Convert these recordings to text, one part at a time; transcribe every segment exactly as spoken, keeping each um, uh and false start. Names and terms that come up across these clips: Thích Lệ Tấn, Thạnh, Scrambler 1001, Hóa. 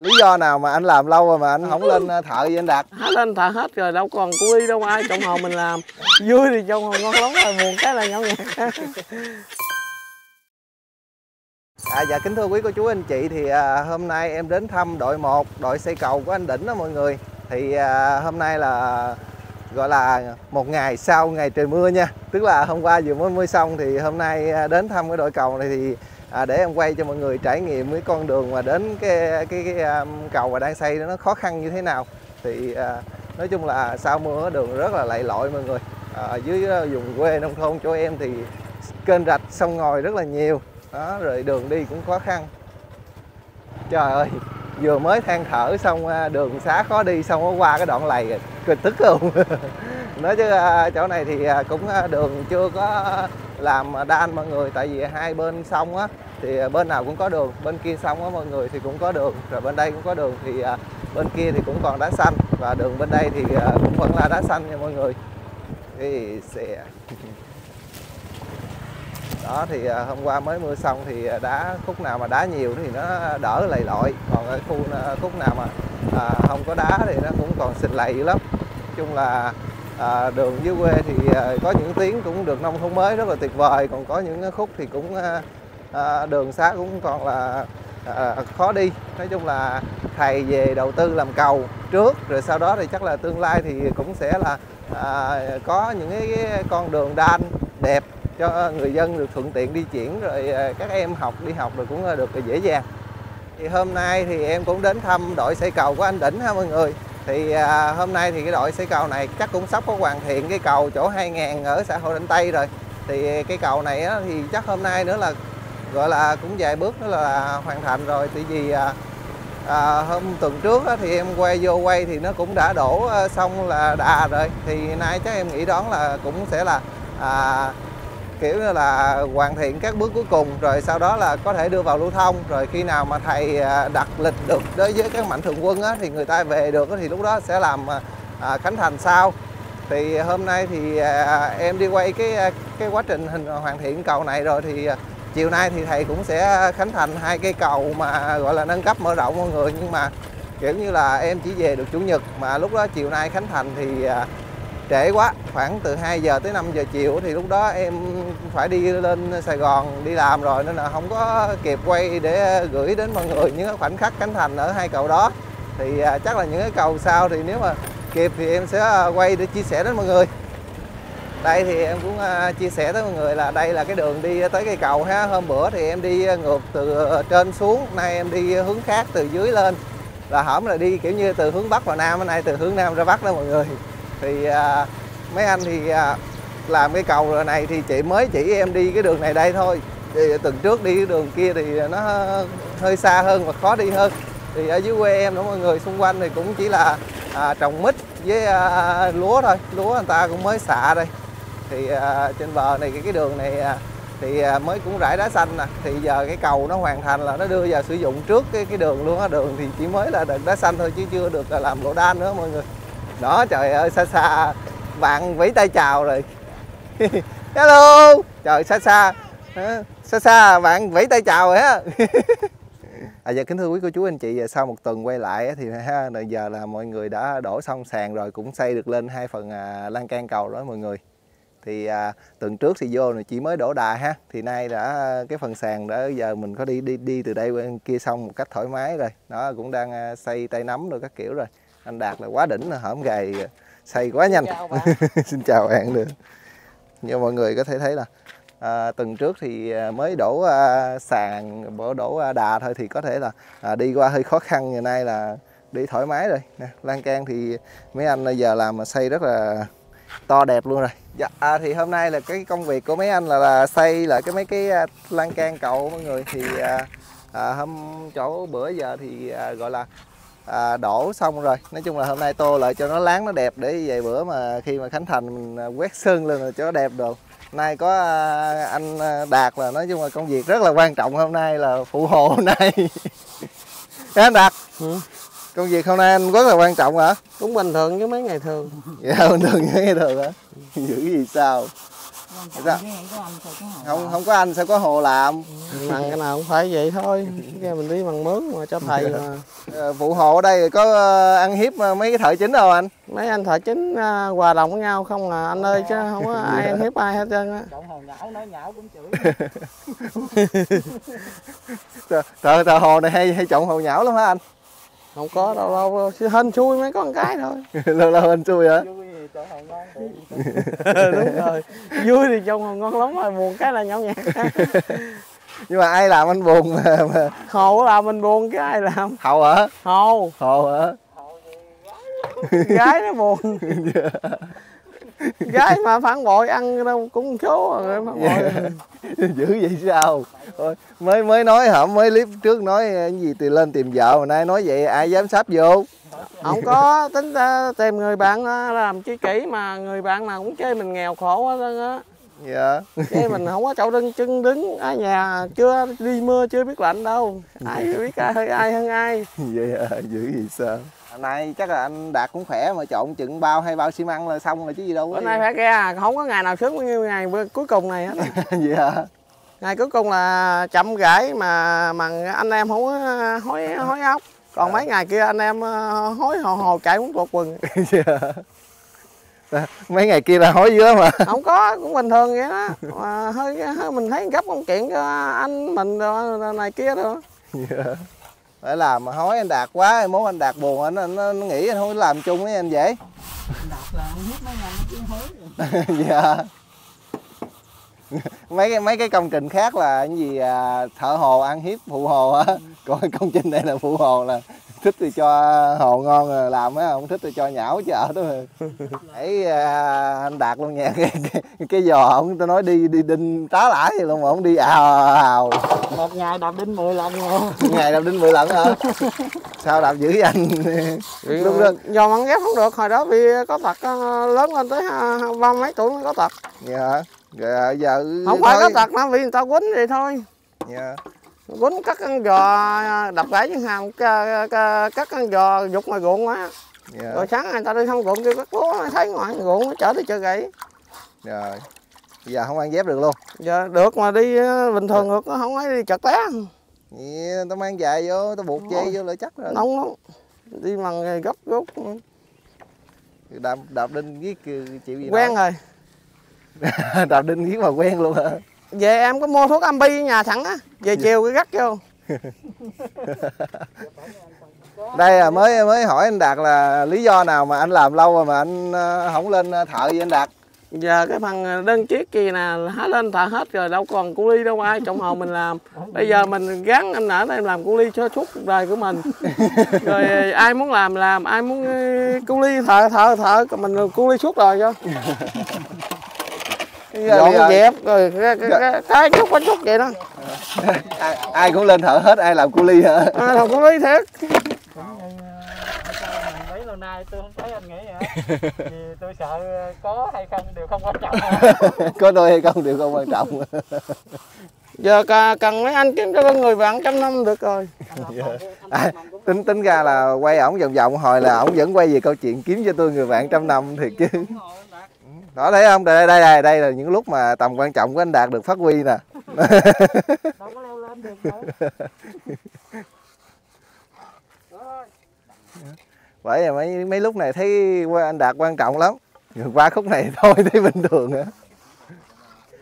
Lý do nào mà anh làm lâu rồi mà anh không lên thợ vậy anh Đạt? Hết lên thợ hết rồi, đâu còn cuối đâu ai trong hồ mình làm. Vui thì trong hồ ngon lắm rồi, buồn cái là nhậu nhẹt. À, dạ kính thưa quý cô chú anh chị, thì à, hôm nay em đến thăm đội một, đội xây cầu của anh Đỉnh đó mọi người. Thì à, hôm nay là gọi là một ngày sau ngày trời mưa nha. Tức là hôm qua vừa mới mưa xong thì hôm nay đến thăm cái đội cầu này thì à, để em quay cho mọi người trải nghiệm cái con đường mà đến cái cái, cái um, cầu mà đang xây đó nó khó khăn như thế nào. Thì à, nói chung là sau mưa đường rất là lầy lội mọi người. À, dưới vùng quê nông thôn chỗ em thì kênh rạch sông ngòi rất là nhiều. Đó, rồi đường đi cũng khó khăn. Trời ơi, vừa mới than thở xong đường xá khó đi, xong qua cái đoạn lầy rồi tức luôn. Nói chứ chỗ này thì cũng đường chưa có làm đan mọi người, tại vì hai bên sông á thì bên nào cũng có đường, bên kia sông á mọi người thì cũng có đường, rồi bên đây cũng có đường, thì bên kia thì cũng còn đá xanh và đường bên đây thì cũng vẫn là đá xanh nha mọi người. Thì sẽ đó, thì hôm qua mới mưa xong thì đá, khúc nào mà đá nhiều thì nó đỡ lầy lội, còn ở khu khúc nào mà à, không có đá thì nó cũng còn xịt lầy lắm. Nói chung là à, đường dưới quê thì à, có những tiếng cũng được nông thôn mới rất là tuyệt vời, còn có những khúc thì cũng à, đường xá cũng còn là à, khó đi. Nói chung là thầy về đầu tư làm cầu trước, rồi sau đó thì chắc là tương lai thì cũng sẽ là à, có những cái con đường đan đẹp cho người dân được thuận tiện đi chuyển, rồi các em học đi học rồi cũng được dễ dàng. Thì hôm nay thì em cũng đến thăm đội xây cầu của anh Đỉnh ha mọi người. Thì à, hôm nay thì cái đội xây cầu này chắc cũng sắp có hoàn thiện cái cầu chỗ hai ngàn ở xã Hội Định Tây rồi. Thì cái cầu này á, thì chắc hôm nay nữa là gọi là cũng vài bước nữa là hoàn thành rồi. Tại vì à, à, hôm tuần trước á, thì em quay vô quay thì nó cũng đã đổ xong là đà rồi. Thì nay chắc em nghĩ đoán là cũng sẽ là à, kiểu như là hoàn thiện các bước cuối cùng, rồi sau đó là có thể đưa vào lưu thông. Rồi khi nào mà thầy đặt lịch được đối với các mạnh thường quân á, thì người ta về được thì lúc đó sẽ làm à, khánh thành sau. Thì hôm nay thì à, em đi quay cái cái quá trình hình hoàn thiện cầu này rồi, thì à, chiều nay thì thầy cũng sẽ khánh thành hai cây cầu mà gọi là nâng cấp mở rộng mọi người. Nhưng mà kiểu như là em chỉ về được chủ nhật, mà lúc đó chiều nay khánh thành thì à, trễ quá, khoảng từ hai giờ tới năm giờ chiều thì lúc đó em phải đi lên Sài Gòn đi làm rồi, nên là không có kịp quay để gửi đến mọi người những khoảnh khắc khánh thành ở hai cầu đó. Thì chắc là những cái cầu sau thì nếu mà kịp thì em sẽ quay để chia sẻ đến mọi người. Đây thì em cũng chia sẻ tới mọi người là đây là cái đường đi tới cây cầu ha. Hôm bữa thì em đi ngược từ trên xuống, nay em đi hướng khác từ dưới lên. Là hổm là đi kiểu như từ hướng Bắc vào Nam, nay từ hướng Nam ra Bắc đó mọi người. Thì à, mấy anh thì à, làm cái cầu rồi này thì chị mới chỉ em đi cái đường này đây thôi. Thì tuần trước đi cái đường kia thì nó hơi xa hơn và khó đi hơn. Thì ở dưới quê em đó mọi người, xung quanh thì cũng chỉ là à, trồng mít với à, lúa thôi. Lúa người ta cũng mới xạ đây. Thì à, trên bờ này cái đường này à, thì à, mới cũng rải đá xanh nè. Thì giờ cái cầu nó hoàn thành là nó đưa vào sử dụng trước cái, cái đường luôn á. Đường thì chỉ mới là đợt đá xanh thôi chứ chưa được làm lộ đan nữa mọi người. Đó, trời ơi, xa xa bạn vẫy tay chào rồi. Hello, trời, xa xa xa xa bạn vẫy tay chào rồi á. À, giờ kính thưa quý cô chú anh chị, sau một tuần quay lại thì ha, giờ là mọi người đã đổ xong sàn rồi, cũng xây được lên hai phần à, lan can cầu đó mọi người. Thì à, tuần trước thì vô này chỉ mới đổ đà ha, thì nay đã cái phần sàn đã, giờ mình có đi đi đi từ đây qua kia xong một cách thoải mái rồi. Nó cũng đang à, xây tay nắm rồi các kiểu rồi. Anh Đạt là quá đỉnh, là hổm gầy xây quá nhanh. Chào bạn. Xin chào bạn nữa. Như mọi người có thể thấy là à, tuần trước thì mới đổ à, sàn, đổ à, đà thôi thì có thể là à, đi qua hơi khó khăn, ngày nay là đi thoải mái rồi nè. Lan can thì mấy anh giờ làm mà xây rất là to đẹp luôn rồi. Dạ, à, thì hôm nay là cái công việc của mấy anh là, là xây lại cái mấy cái à, lan can cầu mọi người. Thì à, à, hôm chỗ bữa giờ thì à, gọi là À, đổ xong rồi. Nói chung là hôm nay tô lại cho nó láng nó đẹp, để về bữa mà khi mà khánh thành mình quét sơn lên rồi cho nó đẹp được. Nay có à, anh Đạt là nói chung là công việc rất là quan trọng hôm nay, là phụ hồ hôm nay. Anh Đạt, ừ. Công việc hôm nay anh rất là quan trọng hả? Cũng bình thường với mấy ngày thường. Dạ, bình thường với mấy ngày thường hả? Giữ gì sao? Dạ. Không không có anh sẽ có hồ làm. Ừ. Bằng cái nào cũng phải vậy thôi. Cái mình đi bằng mướn mà cho thầy mà. Vụ hộ ở đây có ăn hiếp mấy cái thợ chính đâu anh? Mấy anh thợ chính hòa đồng với nhau không à anh ơi, chứ không có ai ăn hiếp ai hết trơn á. Cộng hồ nhão nói nhão cũng chửi. Thợ thợ hồ này hay hay trộn hồ nhão lắm hả anh? Không có đâu, lâu hên xui mấy con cái thôi. Lâu lâu hên xui hả? Vui thì trộn hồ ngon. Đúng rồi. Vui thì trộn hồ ngon lắm rồi, buồn cái là nhão nhạt. Nhưng mà ai làm anh buồn mà, mà. Hồ làm mình buồn cái ai làm? Hồ hả? Hồ. Hồ hả? Gái nó buồn. Gái mà phản bội ăn đâu cũng số rồi phản bội. Dữ vậy sao? Thôi, mới mới nói hả, mới clip trước nói cái gì thì lên tìm vợ mà nay nói vậy ai dám sáp vô. Không có, tính tìm người bạn làm chi kỷ mà người bạn nào cũng chê mình nghèo khổ quá đó. Dạ. Chê mình không có chỗ đứng chân đứng, ở nhà chưa đi mưa chưa biết lạnh đâu. Ai biết ai, ai hơn ai. Vậy à, dữ vậy sao? Hôm nay chắc là anh Đạt cũng khỏe mà trộn chừng bao hay bao xi măng là xong rồi chứ gì đâu. Bữa nay phải kia à, không có ngày nào sướng như ngày cuối cùng này hết. Vậy hả? Ngày cuối cùng là chậm gãi mà mà anh em không có hối hối ốc. Còn à. Mấy ngày kia anh em hối hồ hồ chạy muốn tuột quần. Mấy ngày kia là hối dữ mà. Không có, cũng bình thường vậy đó. Mà hơi, hơi mình thấy gấp công chuyện cho anh mình này kia rồi. Phải làm mà hối anh Đạt quá, mốt anh Đạt buồn anh nó, nó nghĩ anh không có làm chung với anh vậy. Anh Đạt là không biết mấy ngày nó cũng hối. Dạ. Mấy cái mấy cái công trình khác là cái gì à, thợ hồ ăn hiếp phụ hồ á. Ừ. Còn công trình này là phụ hồ là thích thì cho hồ ngon rồi làm á, không thích thì cho nhão chợ đó. Ấy à, anh Đạt luôn nha, cái, cái, cái giò ông tôi nói đi đi đinh tá lãi thì luôn mà ông đi ào ào. Một ngày đạp đinh mười lần rồi. Ngày đạp đinh mười lần hả? Sao đạp dữ vậy anh? Đúng rồi. Giò mặn ghép không được, hồi đó vì có tật lớn lên tới ba mấy tuổi mới có tật. Dạ. Dạ, giờ không phải có tật nó vì người ta quýnh vậy thôi. Dạ. Quýnh cắt con giò đập gãy chân hàm, cắt con giò dục ngoài ruộng quá. Dạ. Rồi sáng người ta đi không ruộng kêu cắt lúa thấy ngoài ruộng nó chở tới chợ gãy. Dạ. Giờ không ăn dép được luôn. Dạ được mà đi bình thường được, nó không ấy đi chật té. Dạ, tao mang dài vô, tao buộc dây vô lại chắc rồi. Nóng lắm. Đi bằng gấp rút. Đạp đạp đinh với chịu gì quen rồi. Đạp đinh giết mà quen luôn hả? Về em có mua thuốc ambi ở nhà thẳng á, về chiều cái gắt vô. Đây là mới mới hỏi anh Đạt là lý do nào mà anh làm lâu rồi mà anh không lên thợ với anh Đạt. Giờ cái phần đơn chiếc kia nè há lên thợ hết rồi, đâu còn cu ly đâu ai trong hồ mình làm. Bây giờ mình gắn anh ở đây làm cu ly cho suốt cuộc đời của mình. Rồi ai muốn làm làm, ai muốn cu ly thợ thợ thợ mình cu ly suốt đời cho. Dọn dẹp rồi cái cái chút bánh chút vậy đó. Ai, ai cũng lên thợ hết, ai làm cu ly hả? À, làm cu ly thiệt. Mấy lâu nay tôi không thấy anh nghĩ vậy. Vì tôi sợ có hay không đều không quan trọng. Có đôi hay không đều không quan trọng. Giờ cần mấy anh kiếm cho người bạn trăm năm được rồi. À, tính tính ra là quay ổng vòng vòng hồi là ổng vẫn quay về câu chuyện kiếm cho tôi người bạn trăm năm thiệt chứ. Đó thấy không? Đây đây đây đây là những lúc mà tầm quan trọng của anh Đạt được phát huy nè. Đâu có leo lên được nữa. Bởi vậy mấy mấy lúc này thấy anh Đạt quan trọng lắm. Rồi qua khúc này thôi thấy bình thường nữa.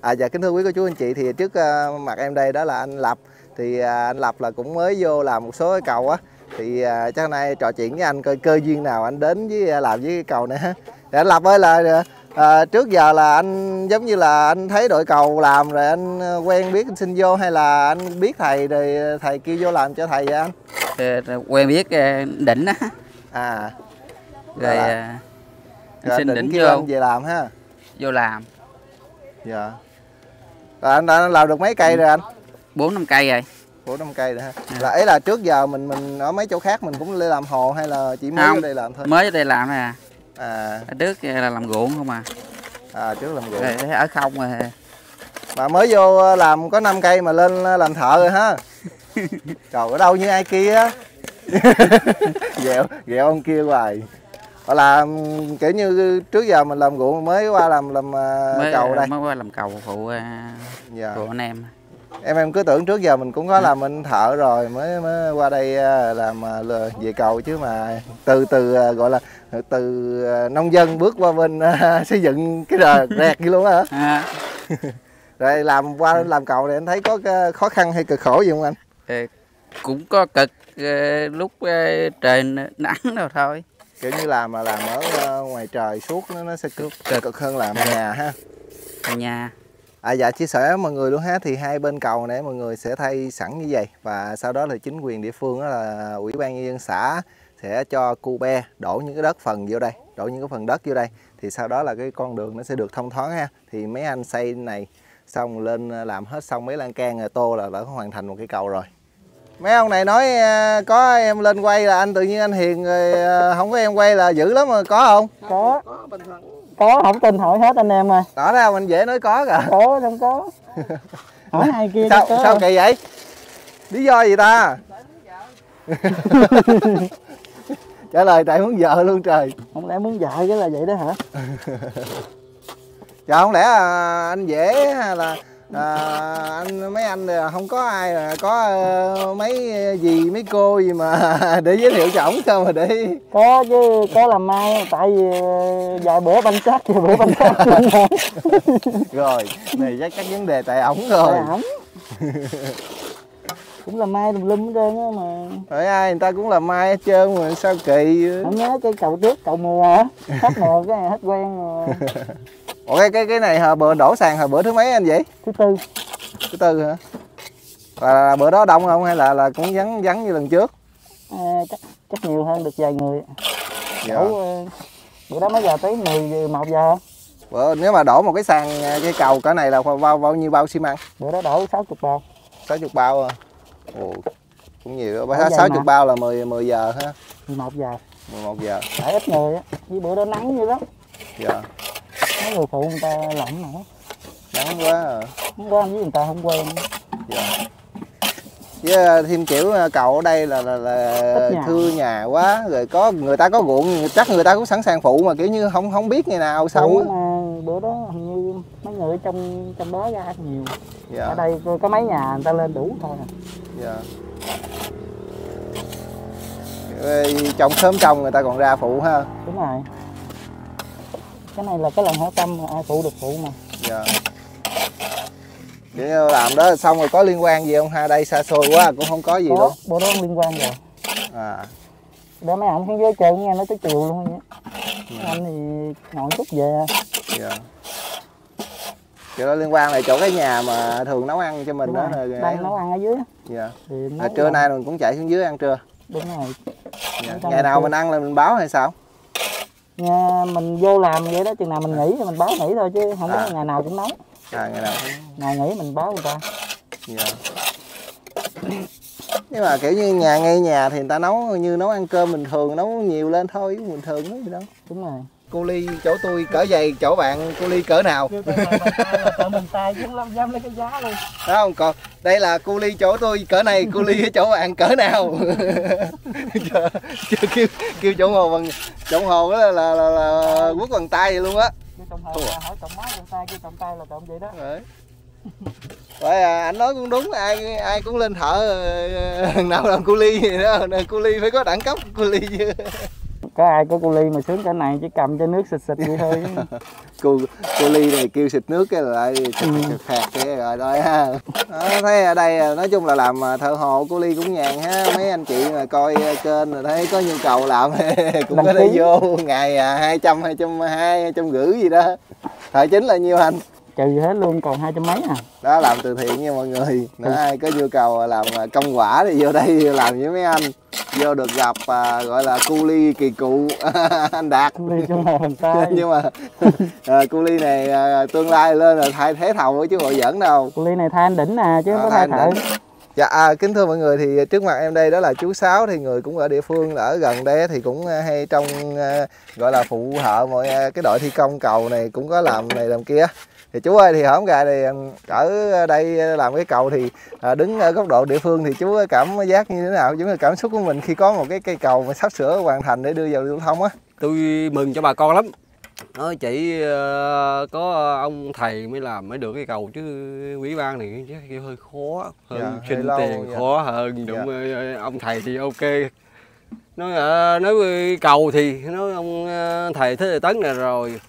À dạ kính thưa quý cô chú anh chị, thì trước uh, mặt em đây đó là anh Lập. Thì uh, anh Lập là cũng mới vô làm một số cái cầu á. Thì uh, chắc nay trò chuyện với anh coi cơ duyên nào anh đến với làm với cái cầu này ha. Thì anh Lập ơi là à, trước giờ là anh giống như là anh thấy đội cầu làm rồi anh quen biết anh xin vô, hay là anh biết thầy rồi thầy kêu vô làm cho thầy vậy anh? Quen biết Đỉnh á. À. Rồi, rồi anh xin Đỉnh, đỉnh kêu vô anh về làm ha. Vô làm. Dạ. Rồi anh đã làm được mấy cây ừ. rồi anh? bốn năm cây rồi. bốn năm cây rồi ha. À. Là ấy là trước giờ mình mình ở mấy chỗ khác mình cũng lên làm hồ hay là chỉ mới ở đây làm thôi? Mới ở đây làm thôi à. À. Trước là làm ruộng không à. À trước làm ruộng. Rồi, ở không rồi. Mà mới vô làm có năm cây mà lên làm thợ rồi ha. Trời ở đâu như ai kia á. Ghẹo, ghẹo ông kia hoài. Hoặc là kiểu như trước giờ mình làm ruộng mới qua làm làm mới, cầu đây. Mới qua làm cầu phụ dạ. Của anh em. Em em cứ tưởng trước giờ mình cũng có làm bên thợ rồi mới mới qua đây làm về cầu chứ, mà từ từ gọi là từ nông dân bước qua bên uh, xây dựng cái rờ rẹt vậy luôn á hả? À. Rồi làm qua làm cầu này anh thấy có khó khăn hay cực khổ gì không anh? Ừ, cũng có cực lúc trời nắng rồi thôi. Kiểu như làm mà làm ở ngoài trời suốt nó, nó sẽ cực, cực hơn làm ở nhà ha. Ở nhà. À dạ, chia sẻ mọi người luôn ha, thì hai bên cầu này mọi người sẽ thay sẵn như vậy và sau đó là chính quyền địa phương đó là ủy ban nhân dân xã sẽ cho cu be đổ những cái đất phần vô đây, đổ những cái phần đất vô đây thì sau đó là cái con đường nó sẽ được thông thoáng ha. Thì mấy anh xây này xong lên làm hết xong mấy lan can rồi tô là đã hoàn thành một cái cầu rồi. Mấy ông này nói có em lên quay là anh tự nhiên anh hiền rồi không có em quay là dữ lắm, mà có không? Có. Có, không tin hỏi hết anh em ơi. Tỏ ra mình dễ nói có cả. Có, không có. Hỏi hai kia sao, có. Sao kỳ vậy? Lý do gì ta? Trả lời tại muốn vợ luôn trời. Không lẽ muốn vợ chứ là vậy đó hả? Trời, không lẽ anh dễ hay là à, anh mấy anh không có ai là có uh, mấy gì mấy cô gì mà để giới thiệu cho ổng sao mà để có chứ có làm mai, tại vì vài bữa banh chắc vài bữa banh chắc rồi này chắc các vấn đề tại ổng rồi tại ổng. Cũng làm mai tùm lum hết trơn á mà. Phải ai người ta cũng làm mai hết trơn mà sao kỳ. Không nhớ cái cầu trước cầu mùa hả? Hết mùa cái này hết quen rồi. Ủa cái cái cái này hồi bữa đổ sàn hồi bữa thứ mấy anh vậy? Thứ tư. Thứ tư hả? Và bữa đó đông không hay là là cũng vắng vắng như lần trước? À, chắc chắc nhiều hơn được vài người. Dạ. Đổ, bữa đó mấy giờ tới mười một giờ. Bữa nếu mà đổ một cái sàn cái cầu cỡ này là bao bao nhiêu bao xi măng? Bữa đó đổ sáu mươi bao. sáu mươi bao à? Ồ, cũng nhiều. sáu mươi bao là mười giờ ha. mười một giờ. mười một giờ. Phải ít người á, với bữa đó nắng như lắm. Dạ. Mấy người phụ người ta lỏng nữa. Nắng quá à. Nắng quá với người ta không quen. Dạ. Với thêm kiểu cầu ở đây là là, là thưa nhà quá, rồi có người ta có ruộng chắc người ta cũng sẵn sàng phụ mà kiểu như không không biết ngày nào xong á. Bữa đó hình như mấy người ở trong trong đó ra nhiều. Dạ. Ở đây có mấy nhà người ta lên đủ thôi. Dạ. Trồng sớm trồng người ta còn ra phụ ha. Đúng rồi. Cái này là cái lòng hảo tâm ai phụ được phụ mà. Dạ. Để làm đó xong rồi có liên quan gì không ha? Đây xa xôi quá cũng không có gì đâu. Bộ đó không liên quan rồi. À. Đó mấy ông xuống dưới chơi nghe nói tới chiều luôn vậy. Dạ. Anh thì ngọn chút về. Dạ. Chỗ đó liên quan là chỗ cái nhà mà thường nấu ăn cho mình. Đúng đó rồi. Rồi đang nấu ăn ở dưới. Dạ. Thì à, trưa nay mình cũng chạy xuống dưới ăn trưa. Đúng rồi. Dạ. Ngày nào mình ăn là mình báo hay sao? Nhà mình vô làm vậy đó, chừng nào mình nghỉ thì mình báo nghỉ thôi chứ không có à. Ngày nào cũng nấu. À, ngày nào cũng... ngày nghỉ mình báo người ta. Dạ. Nhưng mà kiểu như nhà ngay nhà thì người ta nấu như nấu ăn cơm bình thường, nấu nhiều lên thôi, bình thường đó gì đâu. Đúng rồi. Cô Ly chỗ tôi cỡ dày, chỗ bạn cô Ly cỡ nào? Cỡ mình tay chứ không dám lấy cái giá luôn. Đó không, còn đây là cô Ly chỗ tôi cỡ này, cô Ly ở chỗ bạn cỡ nào? Chờ, chờ kêu kêu chỗ hồ bằng chỗ hồ đó là là, là quất bằng tay vậy luôn á. Hỏi trọng má trọng tay, kêu trọng tay là trọng vậy đó. Đấy. Vậy à, anh nói cũng đúng, ai ai cũng lên thợ thằng nào làm cô Ly gì đó, cô Ly phải có đẳng cấp cô Ly chứ. Có ai có cô Ly mà sướng cái này chỉ cầm cho nước xịt xịt vậy thôi. cô, cô Ly này kêu xịt nước cái lại xịt hạt cái rồi thôi ha. Đó, thấy ở đây nói chung là làm thợ hồ cô Ly cũng nhàn ha. Mấy anh chị mà coi kênh rồi thấy có nhu cầu làm cũng đăng có thể vô. Ngày hai trăm, hai trăm hai mươi, hai trăm rưỡi gì đó. Thời chính là nhiêu anh? Trừ hết luôn còn hai trăm mấy à. Đó làm từ thiện nha mọi người. Nếu ai có nhu cầu làm công quả thì vô đây làm với mấy anh. Vô được gặp à, gọi là cu Ly kỳ cụ anh Đạt. Cu Ly trong hồ bàn tay. Nhưng mà à, cu Ly này à, tương lai lên là thay thế thầu nữa chứ bộ giỡn đâu. Cu Ly này thay anh đỉnh à chứ không à, có thay thợ. Dạ à, kính thưa mọi người thì trước mặt em đây đó là chú Sáu, thì người cũng ở địa phương ở gần đây thì cũng hay trong à, gọi là phụ hợ mọi à, cái đội thi công cầu này cũng có làm này làm kia. Thì chú ơi thì hổm gà thì ở đây làm cái cầu thì à, đứng ở góc độ địa phương thì chú cảm giác như thế nào? Chú cảm xúc của mình khi có một cái cây cầu mà sắp sửa hoàn thành để đưa vào lưu thông á. tôi mừng cho bà con lắm. Nói chỉ có ông thầy mới làm mới được cái cầu, chứ quý ban này chứ hơi khó, hơn dạ, xin tiền dạ. khó hơn đúng dạ. Ông thầy thì ok, nói nói cầu thì nói ông thầy Thích Lệ Tấn này rồi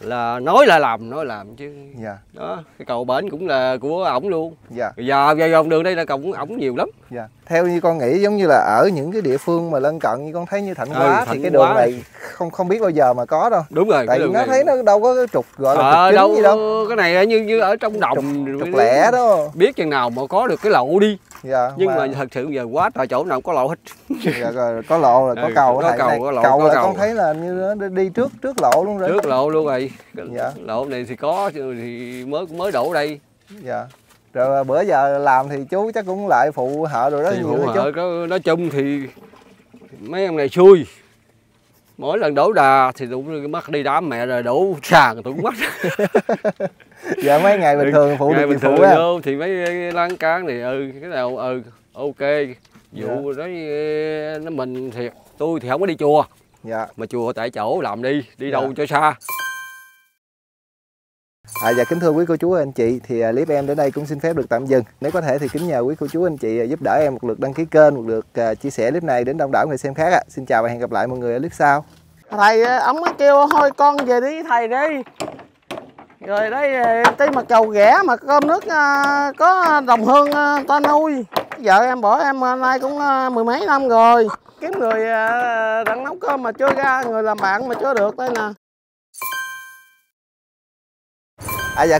là nói là làm, nói làm chứ dạ. Đó, cái cầu bển cũng là của ổng luôn dạ. Giờ vào vòng đường đây là cầu ổng nhiều lắm dạ. Theo như con nghĩ, giống như là ở những cái địa phương mà lân cận như con thấy như Thạnh ừ, Hóa thì cái đường quá. này không không biết bao giờ mà có đâu. Đúng rồi, tại vì nó này... thấy nó đâu có cái trục gọi là à, trục đâu, gì đâu. Cái này như như ở trong đồng trục, trục lẻ đó, biết chừng nào mà có được cái lộ đi dạ. Nhưng mà... mà thật sự giờ quá trời, chỗ nào có lộ hết dạ, rồi, có lộ là có ừ, cầu, có cầu, này. Có lộ, cầu có là cầu. Con thấy là như nó đi trước trước lộ luôn rồi, trước lộ luôn rồi dạ. Lộ này thì có thì mới mới đổ đây dạ. Rồi bữa giờ làm thì chú chắc cũng lại phụ hợ rồi đó, thì phụ hợ có, nói chung thì mấy em này xui, mỗi lần đổ đà thì tụi cũng mất đi đám mẹ rồi đổ sàn tụi cũng mất dạ. Mấy ngày bình thường phụ ngày được bình phụ thường vô, thì mấy lan cán này ừ cái nào ừ ok vụ dạ. Đó nó mình thì tôi thì không có đi chùa dạ, mà chùa tại chỗ làm đi đi đâu dạ. cho xa. À, dạ kính thưa quý cô chú anh chị, thì clip em đến đây cũng xin phép được tạm dừng. Nếu có thể thì kính nhờ quý cô chú anh chị giúp đỡ em một lượt đăng ký kênh, một lượt chia sẻ clip này đến đông đảo người xem khác ạ. Xin chào và hẹn gặp lại mọi người ở clip sau. Thầy ổng mới kêu thôi con về đi thầy đi. Rồi đấy tí mà cầu ghẻ mà cơm nước có đồng hương ta nuôi. Vợ em bỏ em nay cũng mười mấy năm rồi. Kiếm người đang nấu cơm mà chưa ra, người làm bạn mà chưa được đây nè. À dạ.